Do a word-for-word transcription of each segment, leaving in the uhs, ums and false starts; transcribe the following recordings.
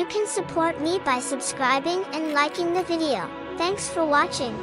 You can support me by subscribing and liking the video. Thanks for watching.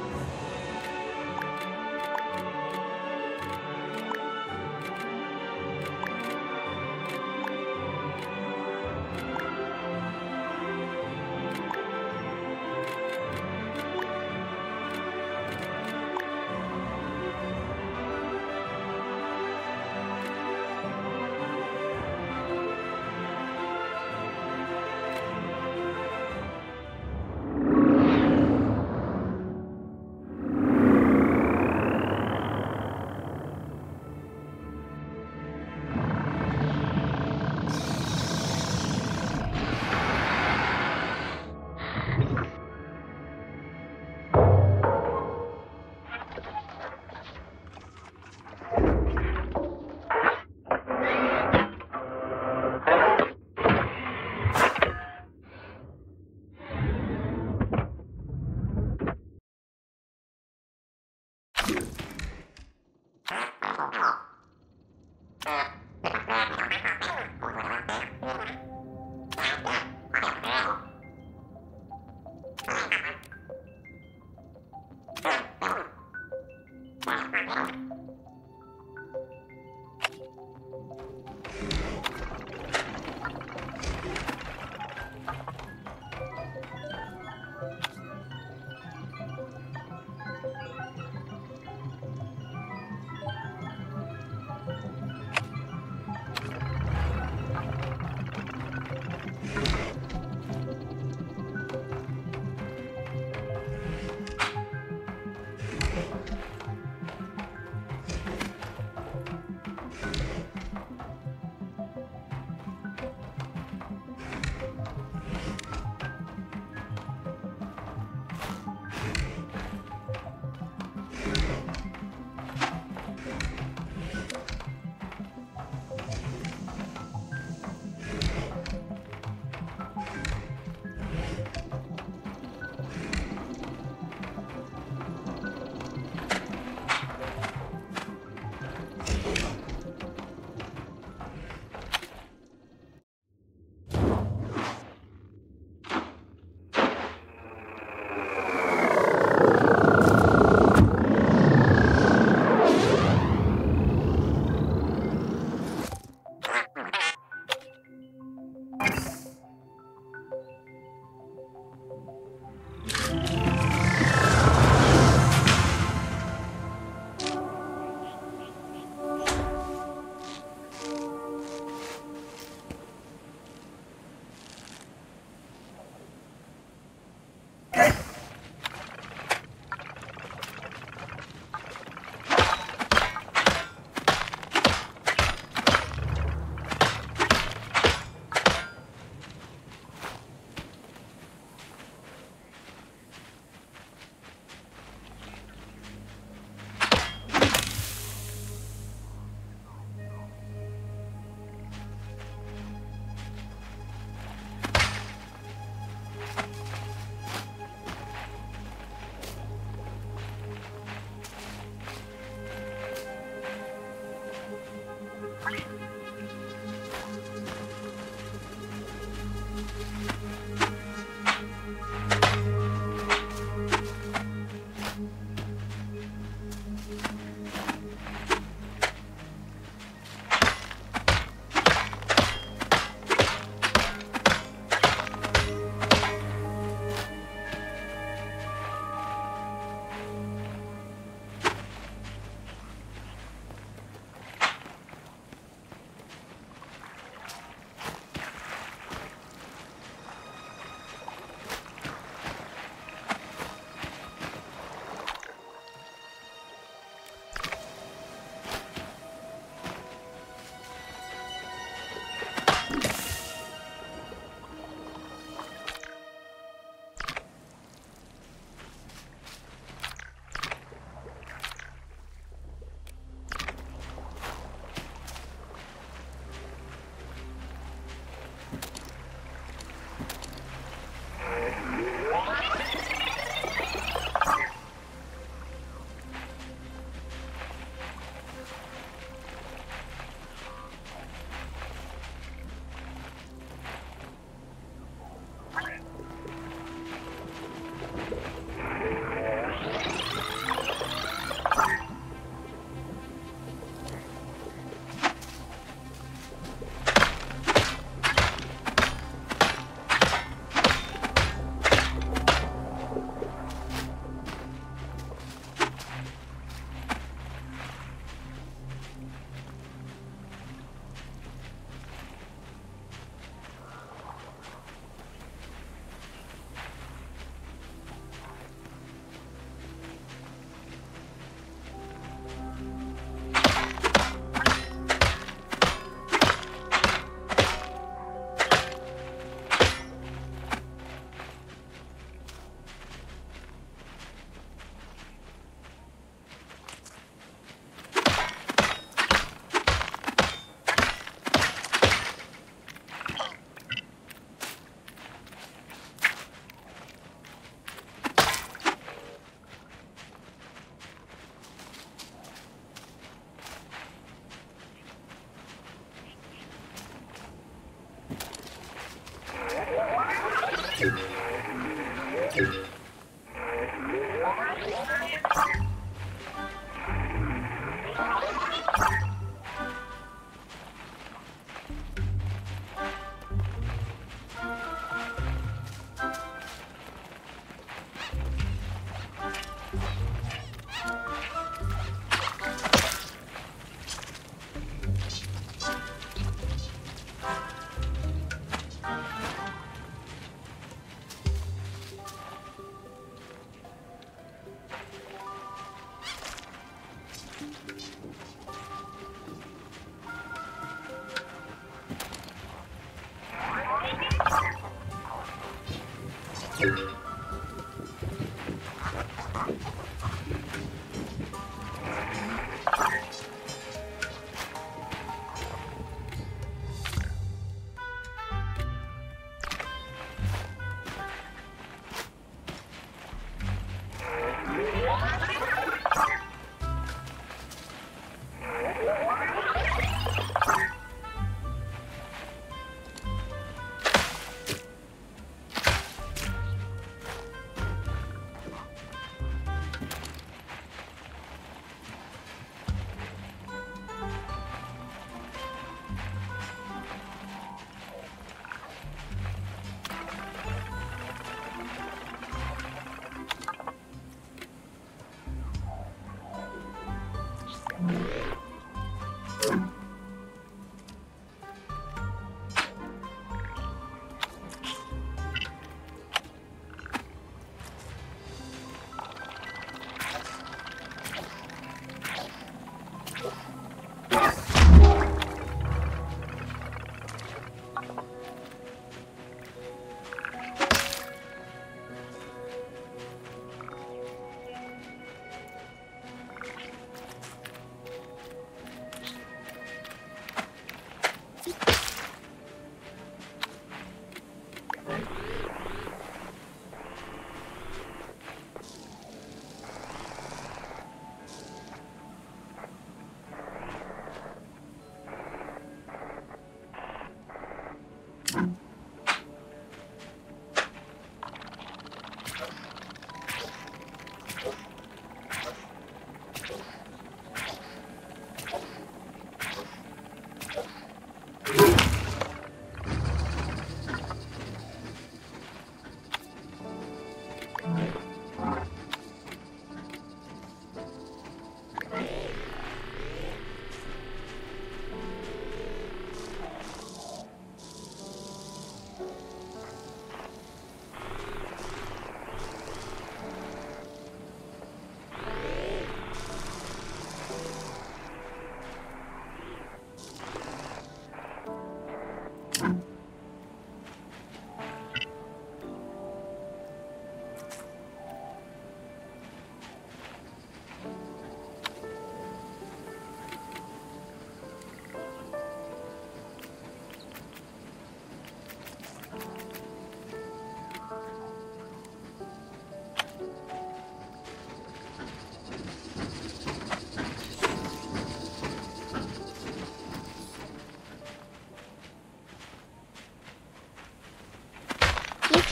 You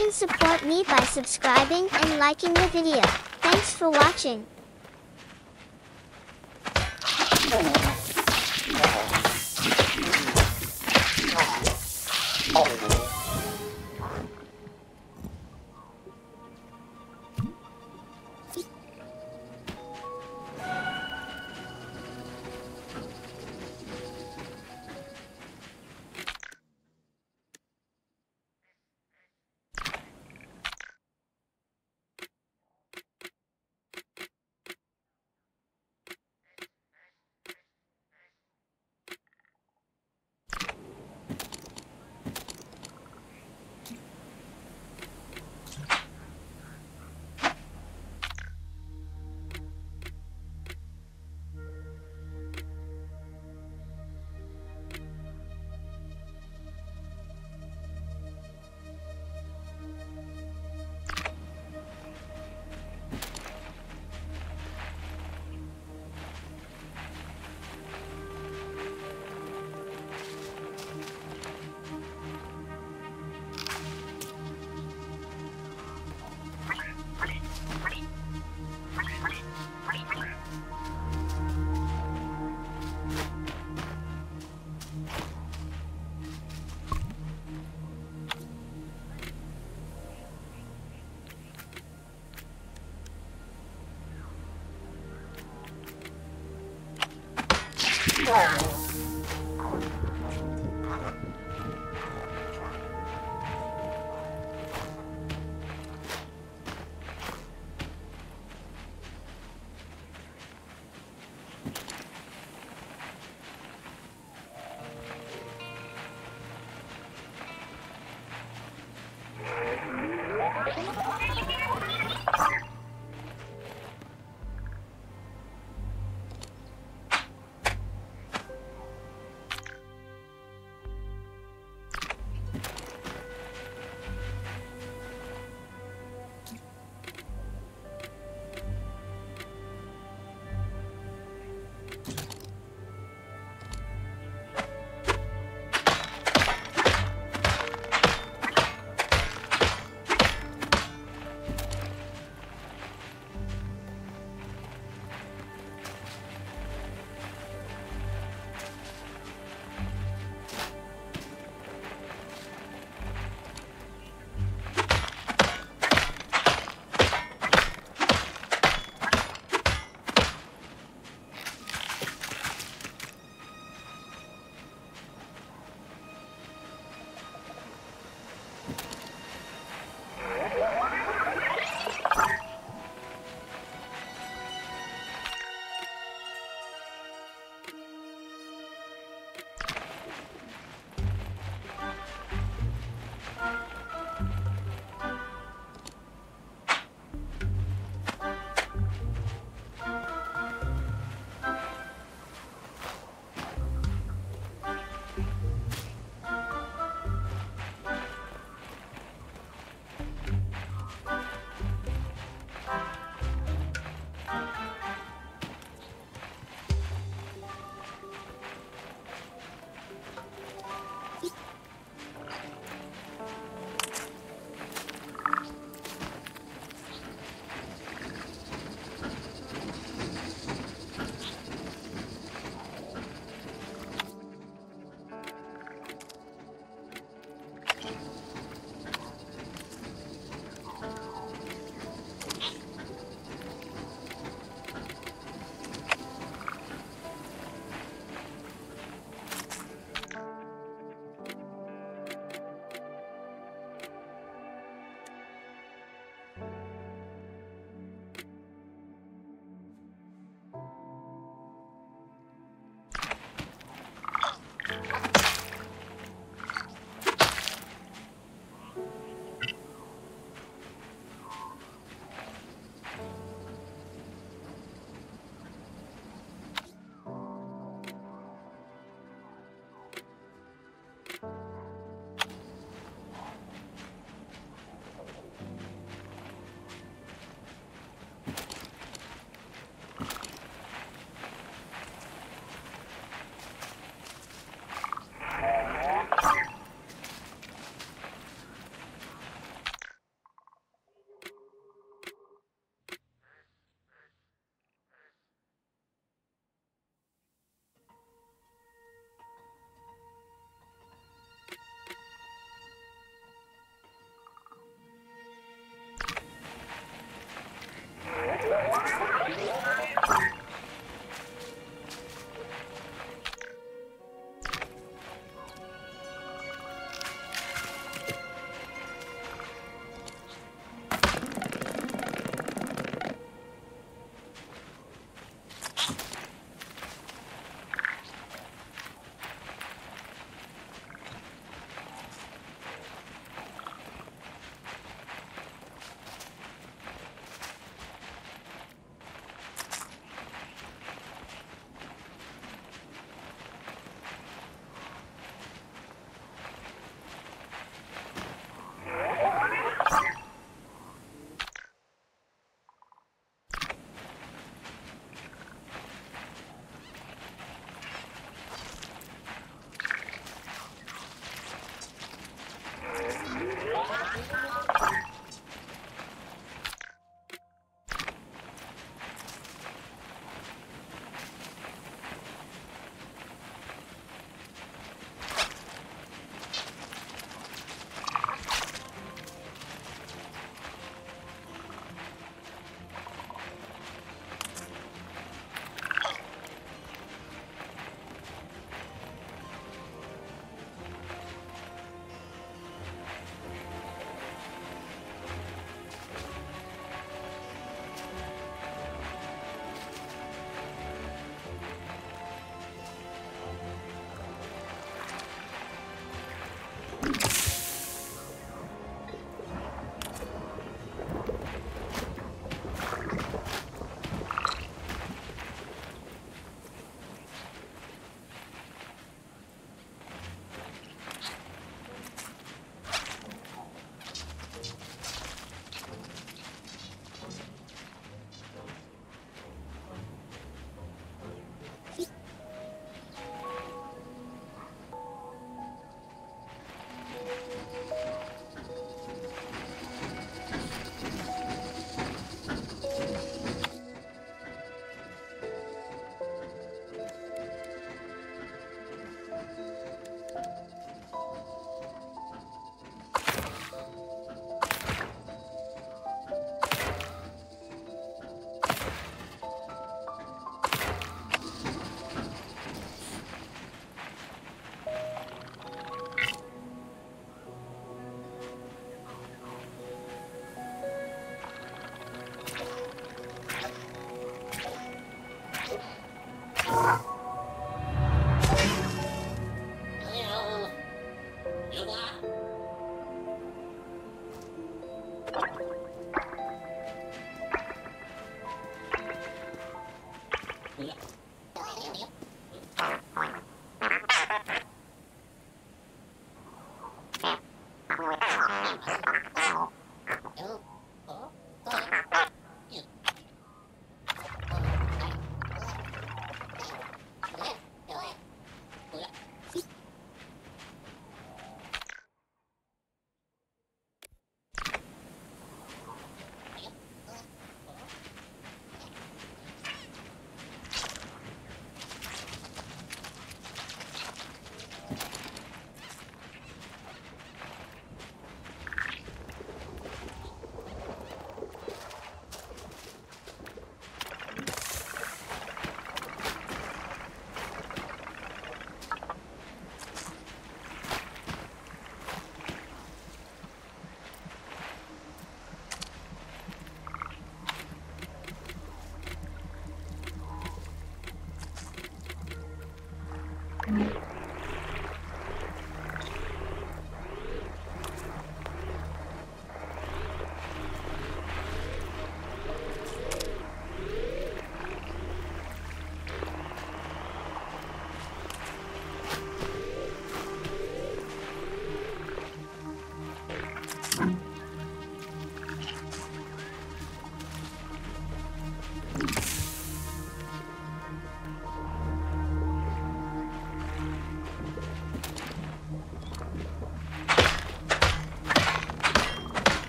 can support me by subscribing and liking the video. Thanks for watching.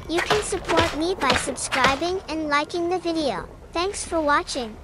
You can support me by subscribing and liking the video. Thanks for watching.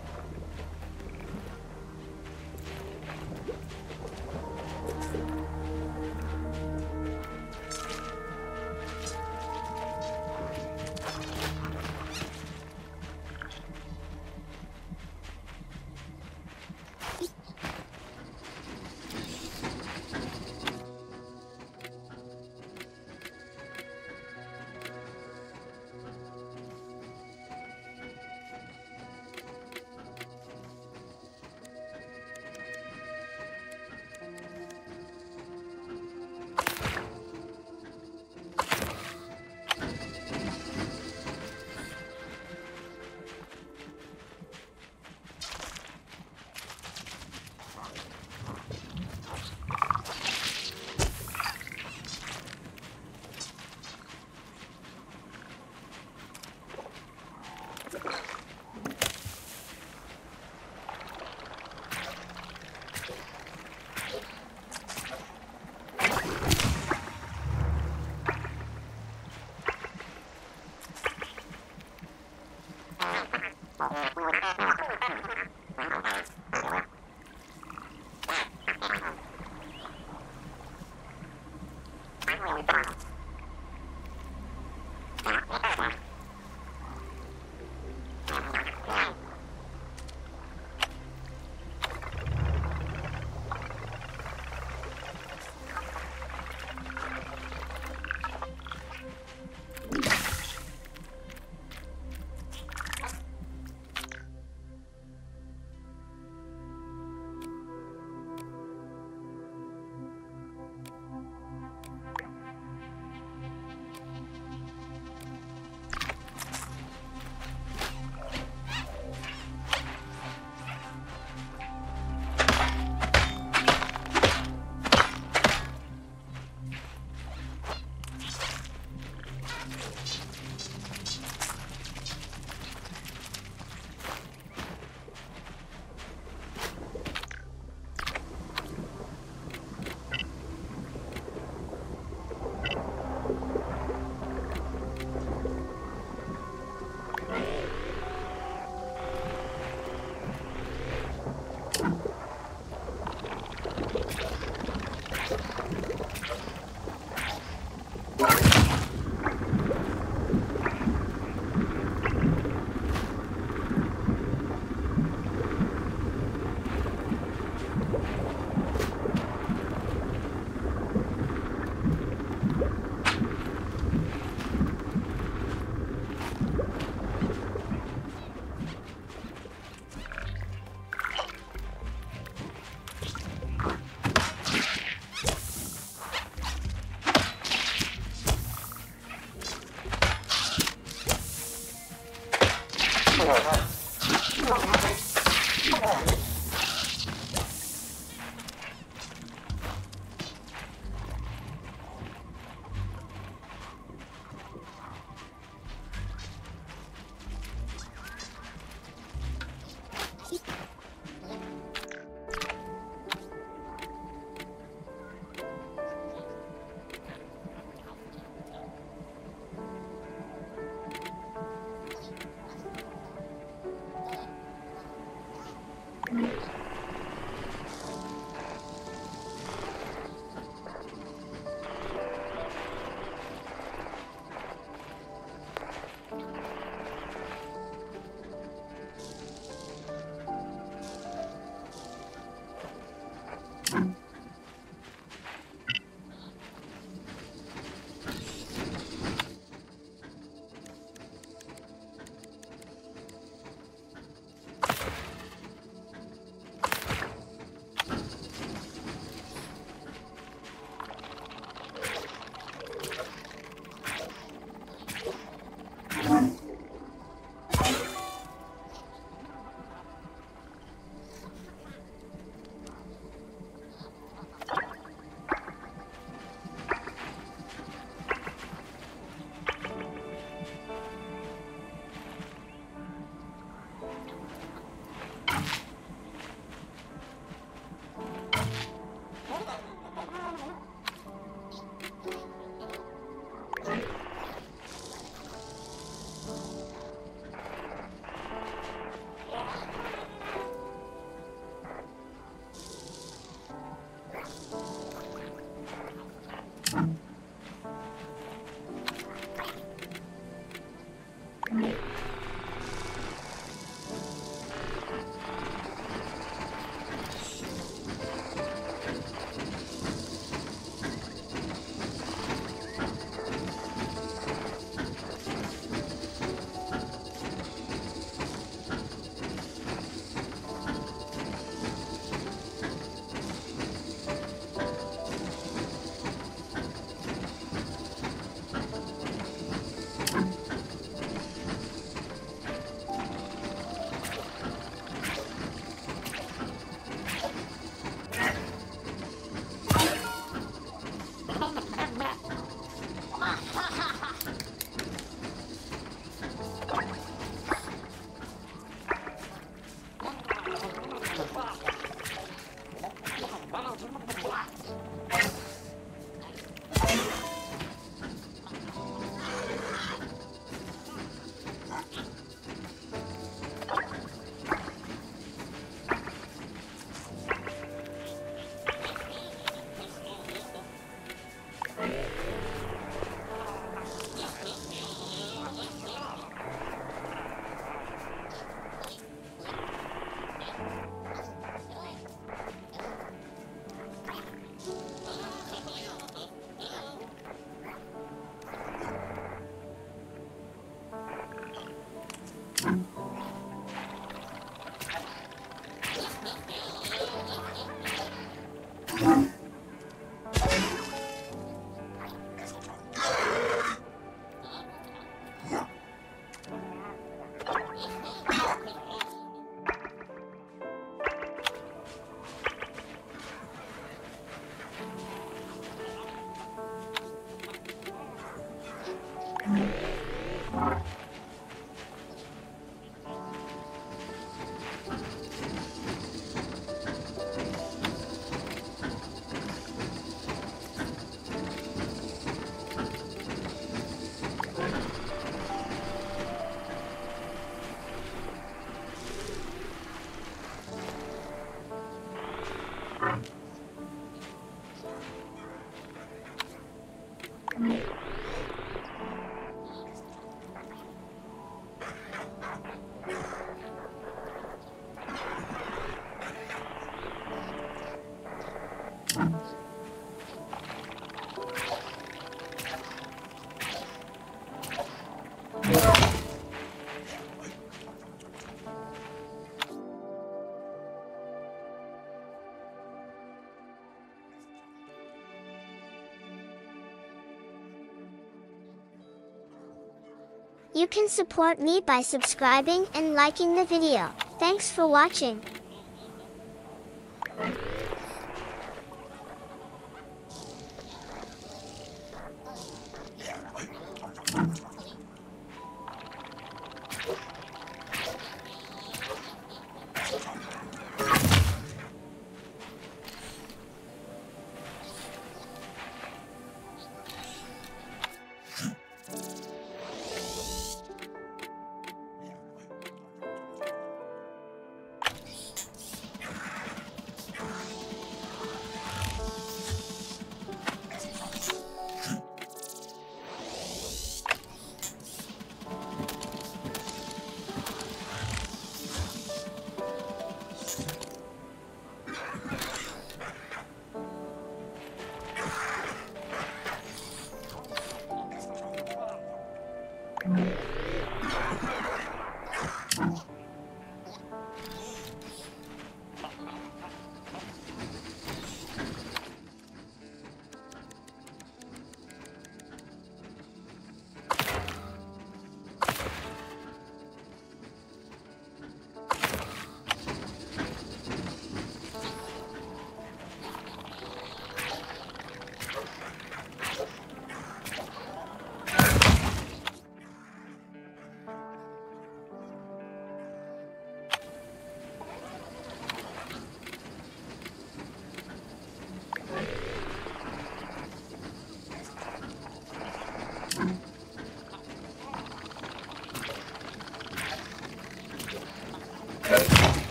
You can support me by subscribing and liking the video. Thanks for watching.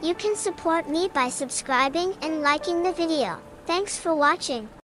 You can support me by subscribing and liking the video. Thanks for watching.